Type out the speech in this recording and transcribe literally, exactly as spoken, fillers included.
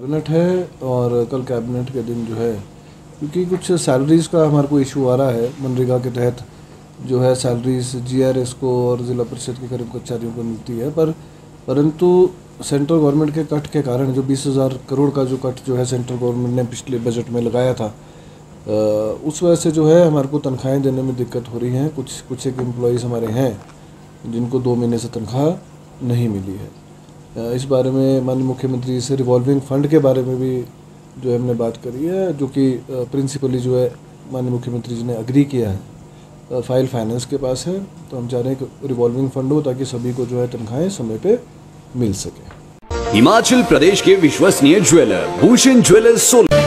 Cabinet है और कल कैबिनेट के दिन जो है, क्योंकि कुछ सैलरीज़ का हमारे को इशू आ रहा है। मनरेगा के तहत जो है सैलरीज जी आर एस को और ज़िला परिषद के करीब कर्मचारियों को मिलती है, पर परंतु सेंट्रल गवर्नमेंट के कट के कारण जो बीस हज़ार करोड़ का जो कट जो है सेंट्रल गवर्नमेंट ने पिछले बजट में लगाया था, उस वजह से जो है हमारे को तनख्वाहें देने में दिक्कत हो रही हैं। कुछ कुछ एक एम्प्लॉयज़ हमारे हैं जिनको दो महीने से तनख्वाह नहीं मिली है। इस बारे में माननीय मुख्यमंत्री से रिवॉल्विंग फंड के बारे में भी जो हमने बात करी है, जो कि प्रिंसिपली जो है माननीय मुख्यमंत्री जी ने अग्री किया है, फाइल फाइनेंस के पास है। तो हम चाह रहे हैं कि रिवॉल्विंग फंड हो ताकि सभी को जो है तनख्वाहें समय पे मिल सके। हिमाचल प्रदेश के विश्वसनीय ज्वेलर भूषण ज्वैलर्स सोलन।